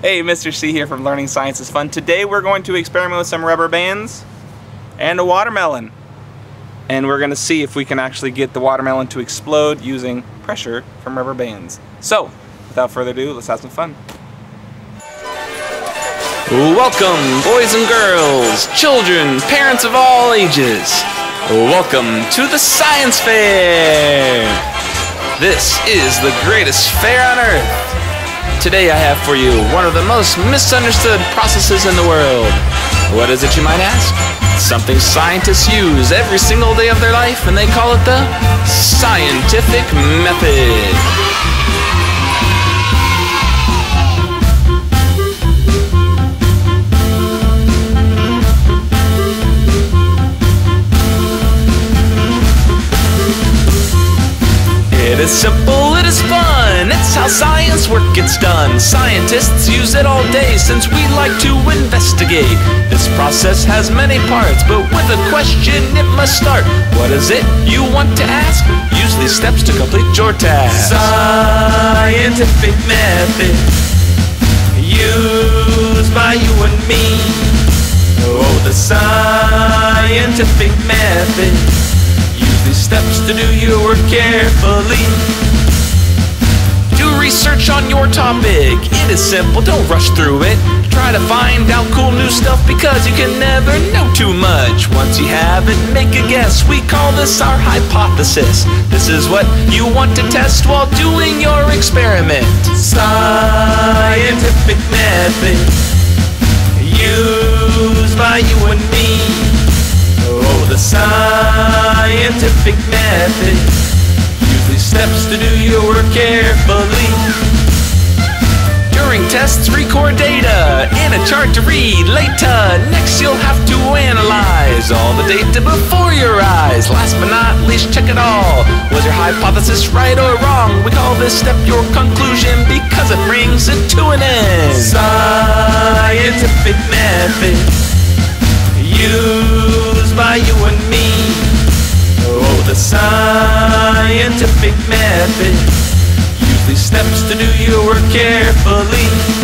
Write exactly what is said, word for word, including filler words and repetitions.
Hey, Mister C here from Learning Science is Fun. Today we're going to experiment with some rubber bands and a watermelon. And we're going to see if we can actually get the watermelon to explode using pressure from rubber bands. So, without further ado, let's have some fun. Welcome, boys and girls, children, parents of all ages. Welcome to the Science Fair. This is the greatest fair on earth. Today I have for you one of the most misunderstood processes in the world. What is it, you might ask? Something scientists use every single day of their life, and they call it the scientific method. It is simple, it is fun, it's how science work gets done. Scientists use it all day since we like to investigate. This process has many parts, but with a question it must start. What is it you want to ask? Use these steps to complete your task. Scientific method, used by you and me. Oh, the scientific method. Steps to do your work carefully. Do research on your topic. It is simple, don't rush through it. Try to find out cool new stuff, because you can never know too much. Once you have it, make a guess. We call this our hypothesis. This is what you want to test while doing your experiment. Scientific method, used by you and me. Oh, the scientific method. Use these steps to do your work carefully. During tests, record data in a chart to read later. Next, you'll have to analyze all the data before your eyes. Last but not least, check it all. Was your hypothesis right or wrong? We call this step your conclusion, because it brings it to an end. Scientific method, you by you and me. Oh, the scientific method. Use these steps to do your work carefully.